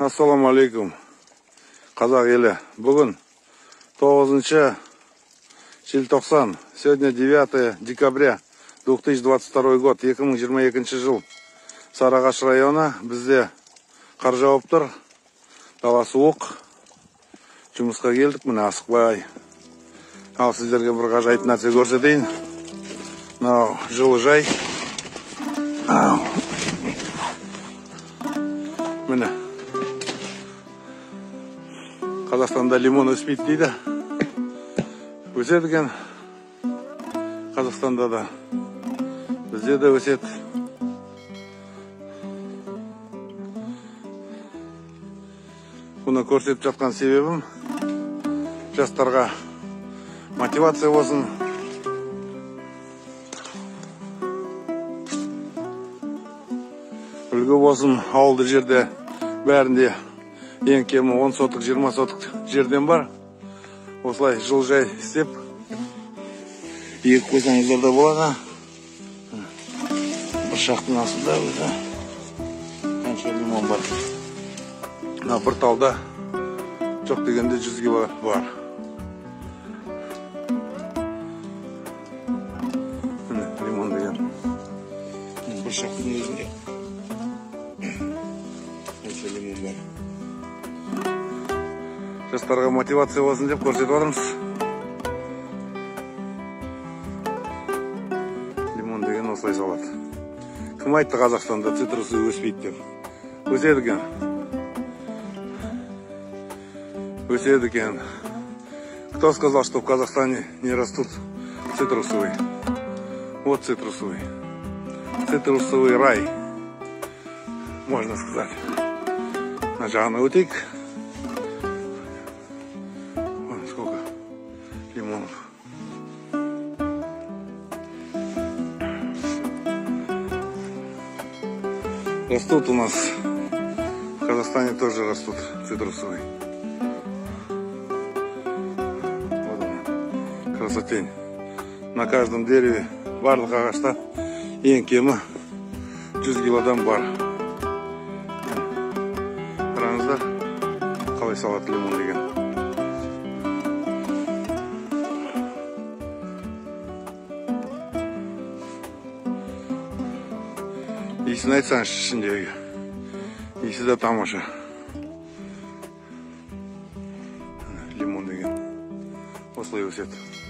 Ассаламу алейкум, қазақ елі. Бүгін 9-ші желтоқсан, сегодня 9 декабря 2022 год, 2022 жыл. Сарыағаш районы, бізде қар жауып тұр, дала суық, жұмысқа келдік, міне асықпай. Ал сіздерге бір ғажайып нәрсе көрсетейін. Мынау жылыжай. Міне. Қазақстанда лимон өспейді дейді. Өседі екен. Қазақстанда да. Бізде де өседі. Бұны көрсетіп жатқан себебім жастарға мотивация болсын. Үлгі болсын. Ауылды жерде бәрінде ең кемі 10 сотық, 20 сотық жерден бар. Осылай жылжай істеп, екі қойсаңыздар да болады. Бір шақтың астында өзі қанша лимон бар. Мына бір талда жоқ дегенде 100-ге бар. Лимон деген бір шақтың өзінде қанша лимон бар. Жастарға мотивация болсын деп көрсетіп отырмыз. Лимон деген осылай салат. Кім айтты Қазақстанда цитрусы өспейді деп? Өседі екен. Өседі екен. Кто сказал, что в Казахстане не растут цитрусовые? Вот цитрусовые. Цитрусовый рай, можно сказать. На жағына өтейік. Растут у нас, в Казахстане тоже растут цитрусовые. Вот она, красотень. На каждом дереве, барлық ағашта, ең кемі 100 килодан бар. Қараңыздар, қалай салат лимон деген. Исін айтсаңыз ішіндегі. Исі де тамаша. Лимон деген осылай өседі.